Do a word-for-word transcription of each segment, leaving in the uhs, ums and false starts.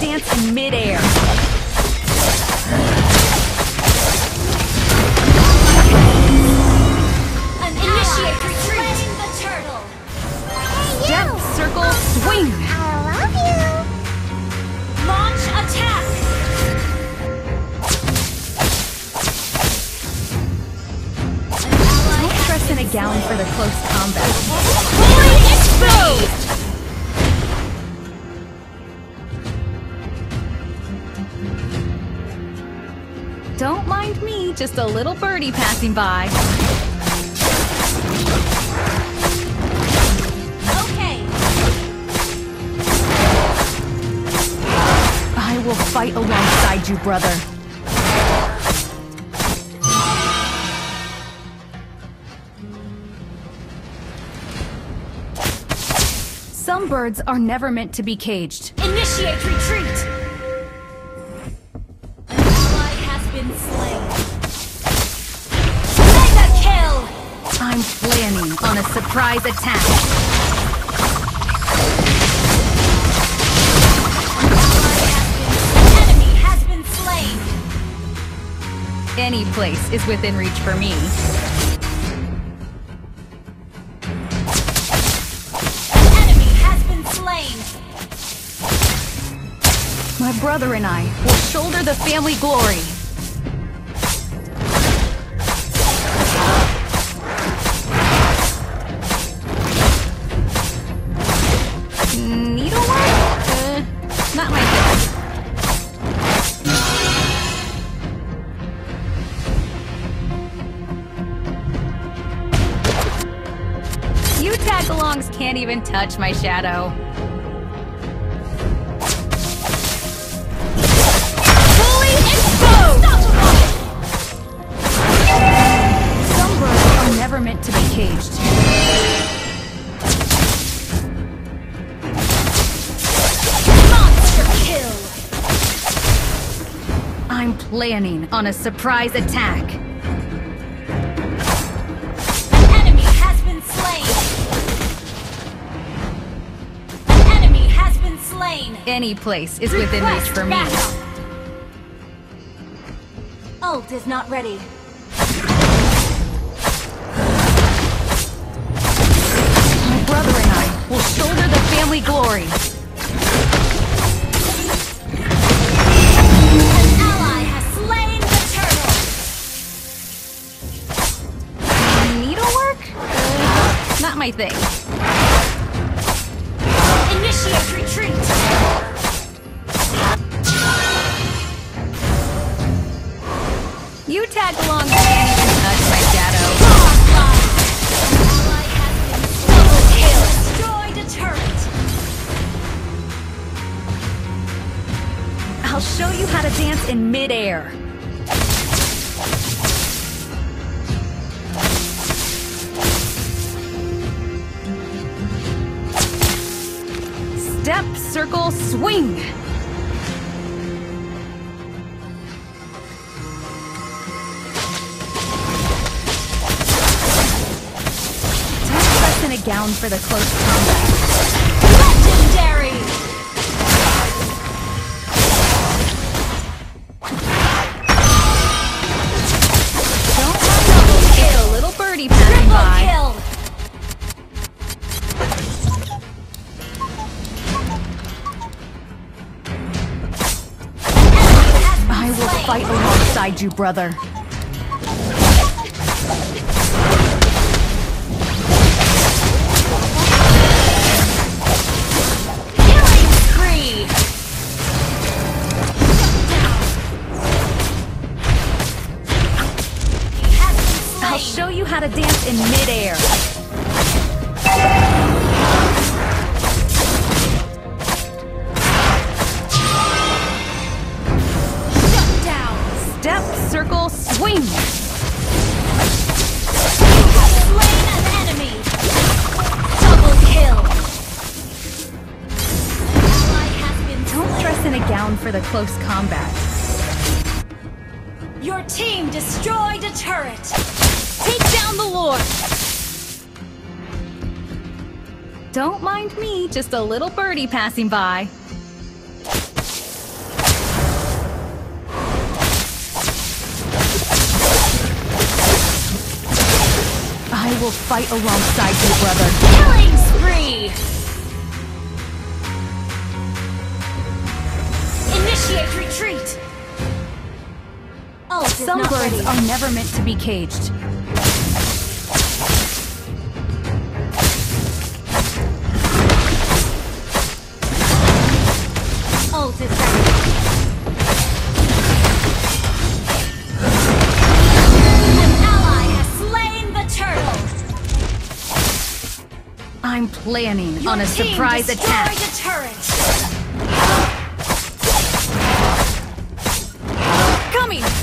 Dance in midair. An initiate retreat. The turtle. Hey, Step, circle, swing. I love you. Launch attack. We'll dress in a gown for the close combat. Fully exposed. Don't mind me, just a little birdie passing by. Okay. I will fight alongside you, brother. Some birds are never meant to be caged. Initiate retreat! I'm planning on a surprise attack. The enemy has been slain. Any place is within reach for me. The enemy has been slain. My brother and I will shoulder the family glory. Tagalongs can't even touch my shadow. Fully exposed! Some birds are never meant to be caged. Monster kill! I'm planning on a surprise attack. Any place is within reach for me. Ult is not ready. My brother and I will shoulder the family glory. An ally has slain the turtle. Needlework? Uh, not my thing. Initiate retreat. You tag along and touch my shadow. Ally has been double kill. Destroyed a turret. I'll show you how to dance in midair. Step, circle, swing. A gown for the close combat. Legendary! Don't mind double kill, little birdie passing by. Kill! I will fight alongside you, brother. I'll show you how to dance in midair. Shut down. Step, circle, swing. In a gown for the close combat. Your team destroyed a turret! Take down the Lord! Don't mind me, just a little birdie passing by. I will fight alongside you, brother. Killing spree! Initiate retreat! Oh, some birds ready. Are never meant to be caged. Ult is ready. An ally has slain the turtle! I'm planning Your on a surprise attack. The turret.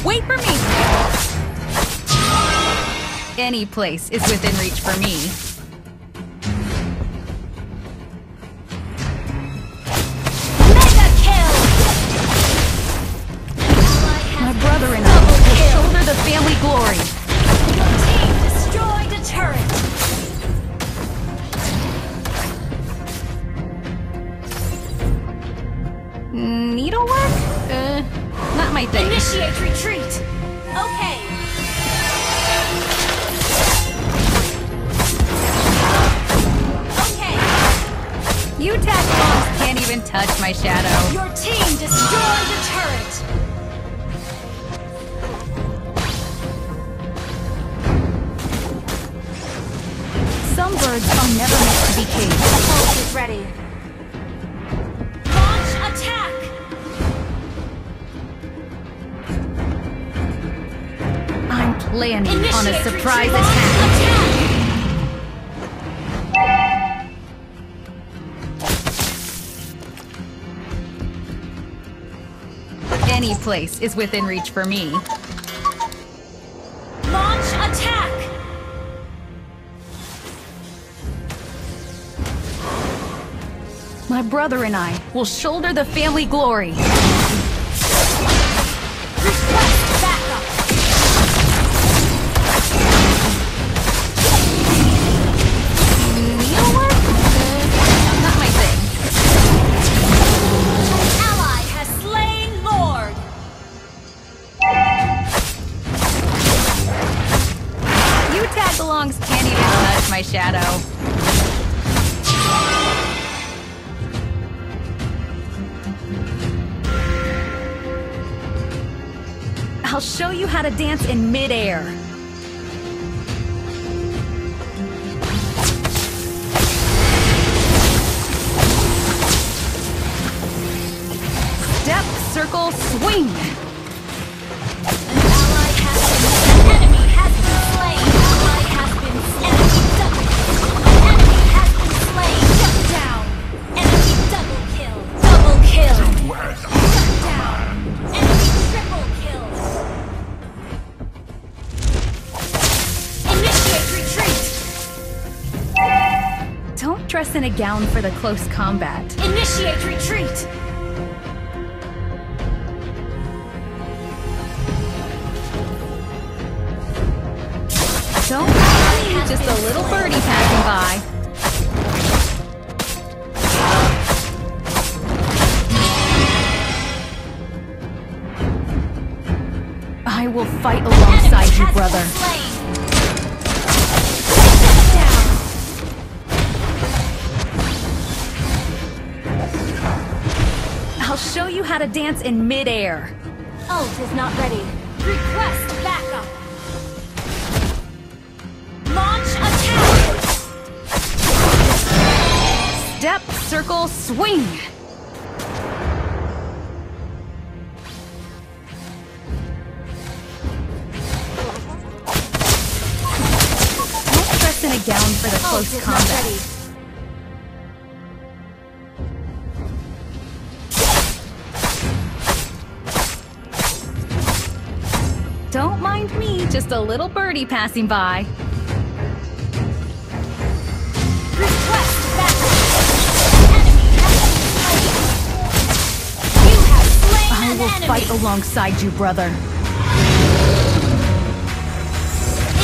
Wait for me! Any place is within reach for me. Mega kill! My brother and I will shoulder the family glory. Your team destroyed a turret! Needlework? Uh... Not my thing. Initiate retreat! Okay! Okay! You attack bombs can't even touch my shadow. Your team destroyed the turret! Some birds are never meant to be caged. Pulse is ready. Launch attack! Landing Initiate on a surprise attack. attack. Any place is within reach for me. Launch attack. My brother and I will shoulder the family glory. Can't even touch my shadow. I'll show you how to dance in midair. Step, circle, swing. Dress in a gown for the close combat. Initiate retreat! Don't worry, just a little birdie passing by. I will fight alongside you, brother. Show you how to dance in midair. Ult is not ready. Request backup. Launch attack. Step, circle, swing. down for the close oh, combat. Ready. Don't mind me, just a little birdie passing by. Request battle! The enemy has been slain! You have slain an enemy! I will fight alongside you, brother.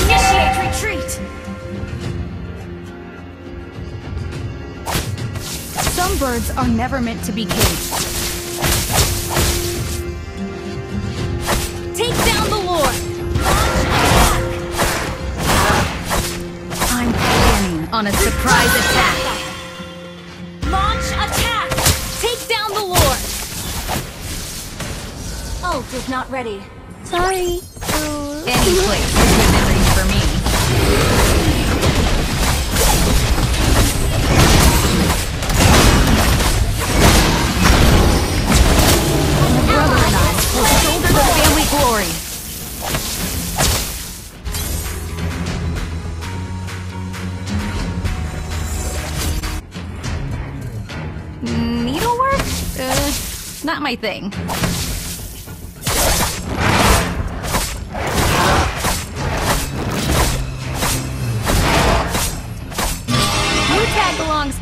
Initiate retreat! Some birds are never meant to be caged. Take down the Lord! I'm planning on a surprise attack! Launch attack! Take down the Lord! Ult is not ready. Sorry. Uh... Any place is good memories for me. My brother and I will shoulder the family glory. Needlework? Uh, not my thing.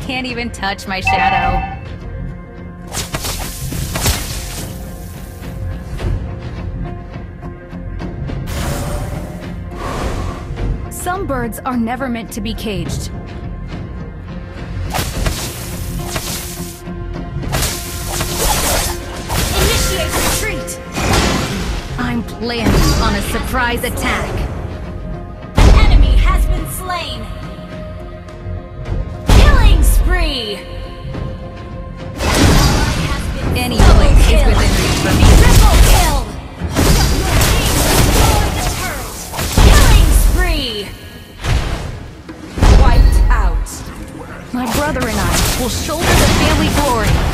Can't even touch my shadow. Some birds are never meant to be caged. Initiate retreat! I'm planning on a surprise attack. An enemy has been slain! Free. Any place is within reach for me. Triple kill! The turret. Killing spree! Wiped out. My brother and I will shoulder the family glory.